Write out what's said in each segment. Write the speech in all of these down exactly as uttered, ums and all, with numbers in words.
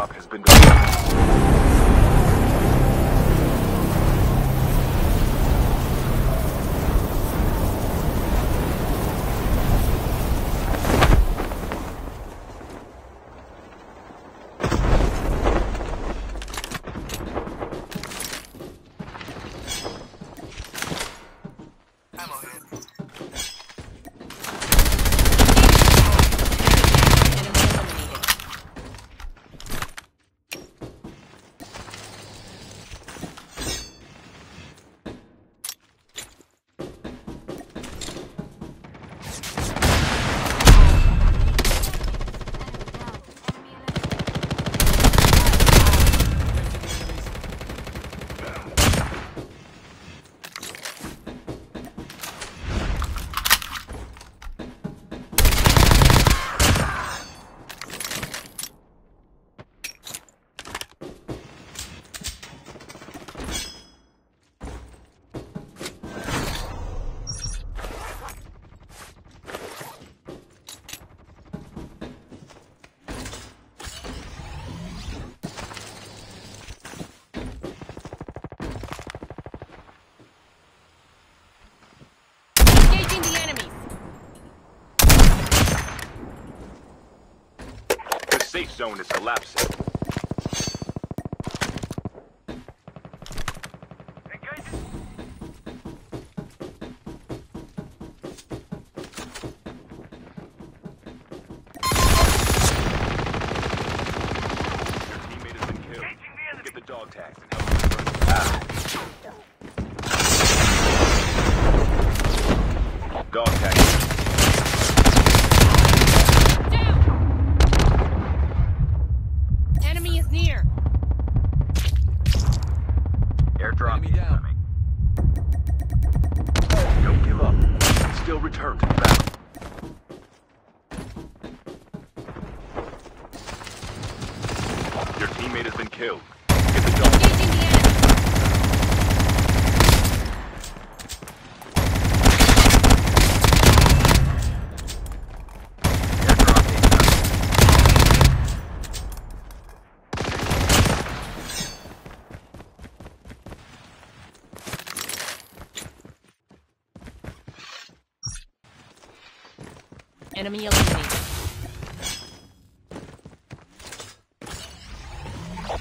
Airdrop has been delivered. Safe zone is collapsing. Enemy eliminated.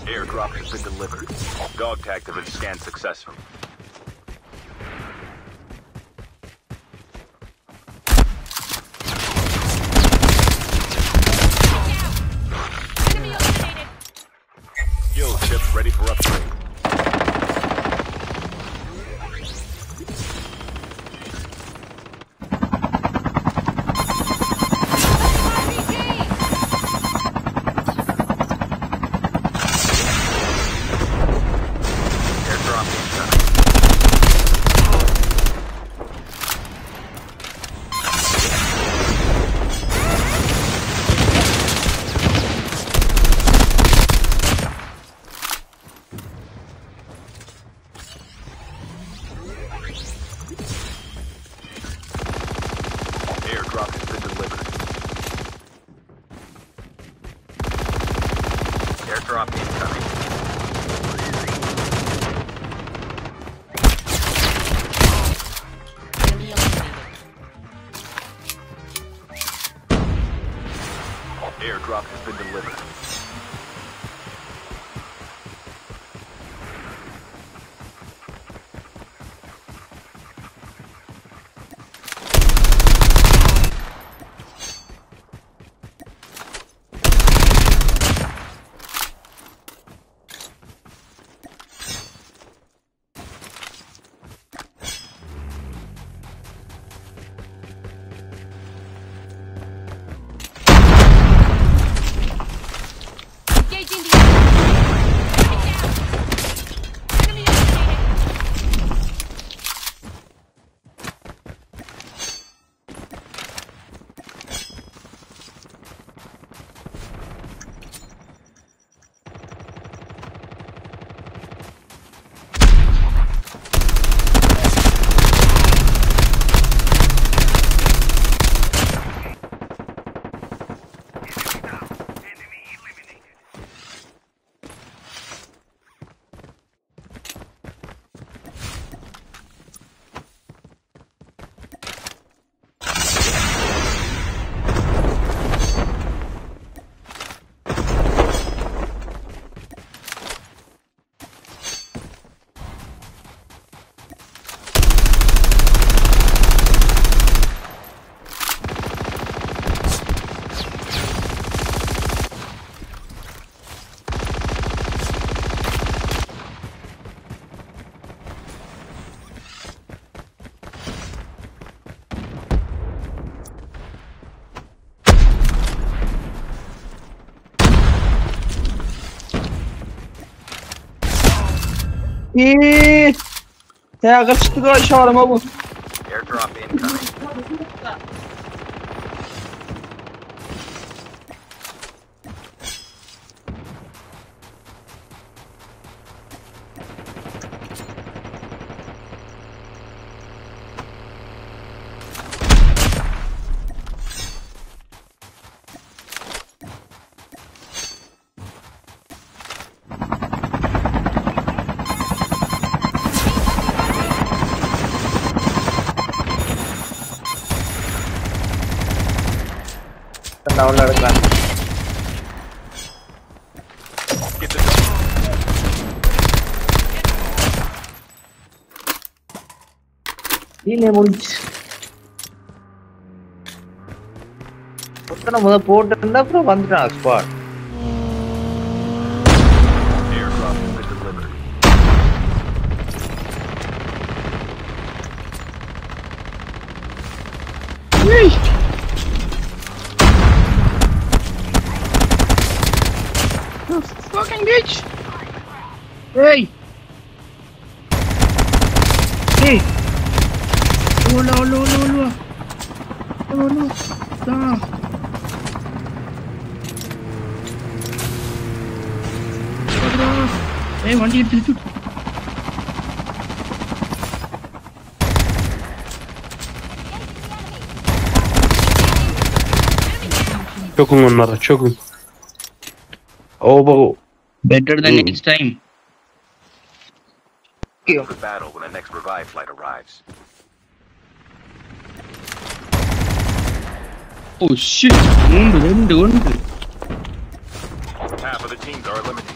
Airdrop has been delivered. Dog tag has been scanned successfully. Enemy eliminated. Fuel chips ready for upgrade. Airdrop has been delivered. Eee. Ya kaçtı da şarma bu. Airdrop incoming. Get the dog. What's gonna move port and up from one transport? Fucking bitch! Hey! Hey! Oh no no no no! Oh no! No! Hey, one hit, two hit. Çokun onlara, çokun. Over. Better than mm. next time. Kill the battle when the next revive flight arrives. Oh shit! Half of the teams are eliminated.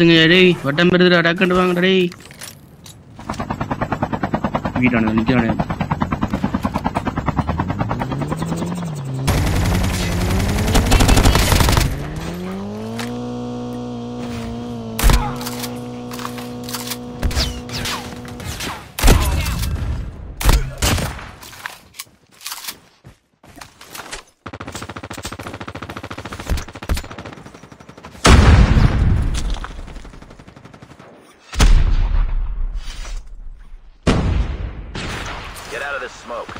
Ready? What time is it? I can't do it. We don't know. We don't know. Get out of this smoke.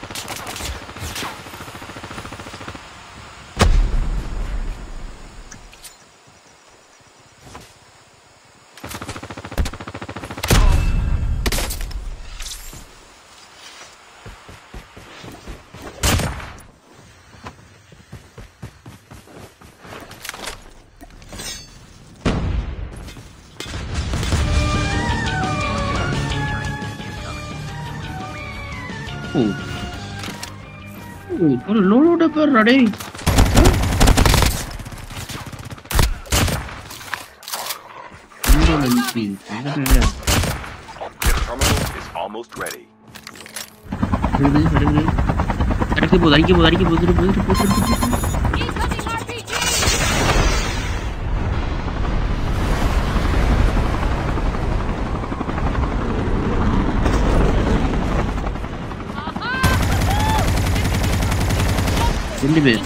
Oh, oh, load up a ready. The terminal is almost ready. Give me this.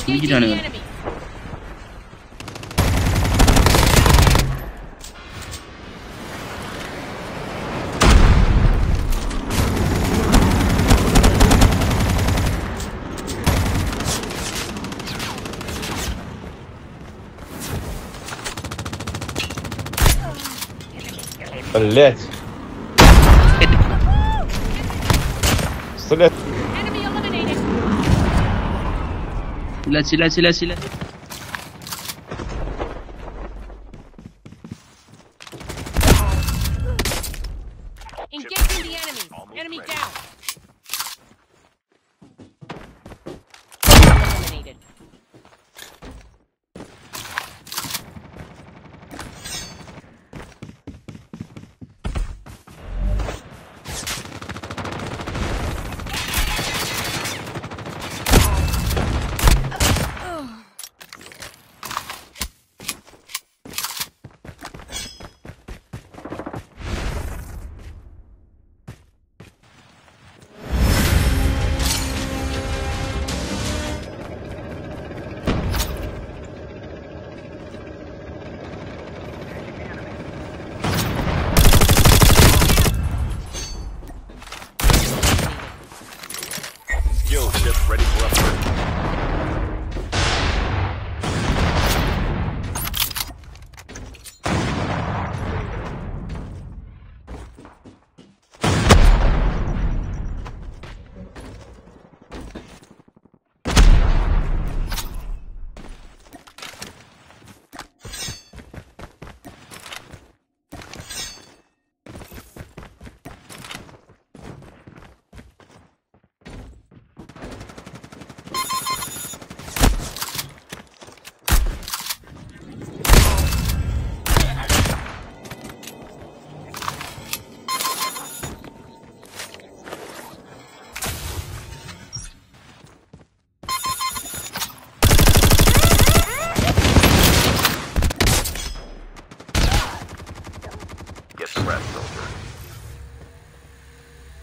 Give me the enemy. Bullet. Bullet. Let's see, let's see, let's see, let's see. Engaging the enemy. Almost enemy ready. Down. Eliminated. rest, soldier.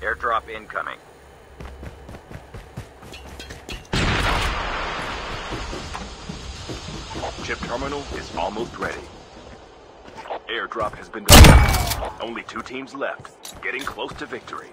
Airdrop incoming. Chip terminal is almost ready. Airdrop has been delivered. Only two teams left, getting close to victory.